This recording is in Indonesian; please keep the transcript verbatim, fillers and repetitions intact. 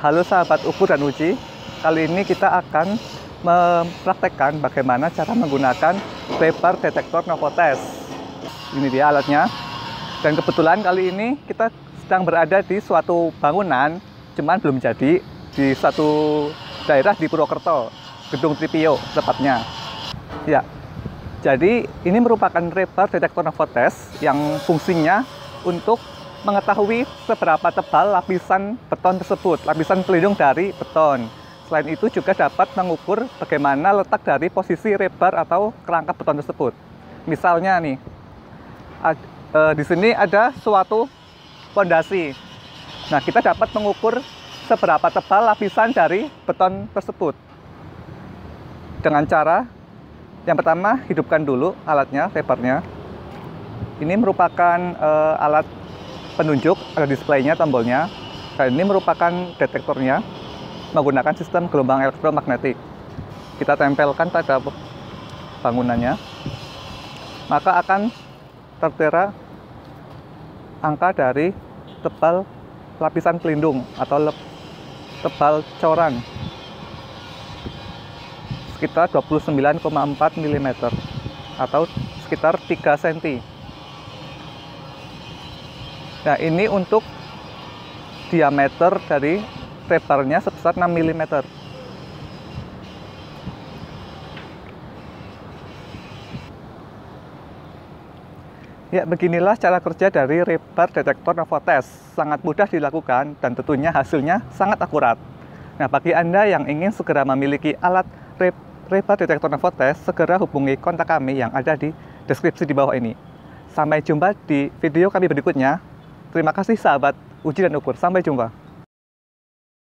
Halo sahabat ukur dan uji, kali ini kita akan mempraktekkan bagaimana cara menggunakan Rebar Detector Novotest. Ini dia alatnya. Dan kebetulan kali ini kita sedang berada di suatu bangunan, cuman belum jadi, di suatu daerah di Purwokerto, gedung Tripio tepatnya. Ya, jadi ini merupakan Rebar Detector Novotest yang fungsinya untuk mengetahui seberapa tebal lapisan beton tersebut, lapisan pelindung dari beton. Selain itu juga dapat mengukur bagaimana letak dari posisi rebar atau kerangka beton tersebut. Misalnya nih, di sini ada suatu fondasi. Nah, kita dapat mengukur seberapa tebal lapisan dari beton tersebut dengan cara yang pertama hidupkan dulu alatnya, rebarnya. Ini merupakan uh, alat penunjuk, ada displaynya, tombolnya. Dan ini merupakan detektornya, menggunakan sistem gelombang elektromagnetik. Kita tempelkan pada bangunannya, maka akan tertera angka dari tebal lapisan pelindung atau tebal coran sekitar dua puluh sembilan koma empat milimeter atau sekitar tiga sentimeter. Nah, ini untuk diameter dari rebarnya sebesar enam milimeter. Ya, beginilah cara kerja dari Rebar Detector Novotest. Sangat mudah dilakukan dan tentunya hasilnya sangat akurat. Nah, bagi Anda yang ingin segera memiliki alat Rebar Detector Novotest, segera hubungi kontak kami yang ada di deskripsi di bawah ini. Sampai jumpa di video kami berikutnya. Terima kasih sahabat uji dan ukur. Sampai jumpa.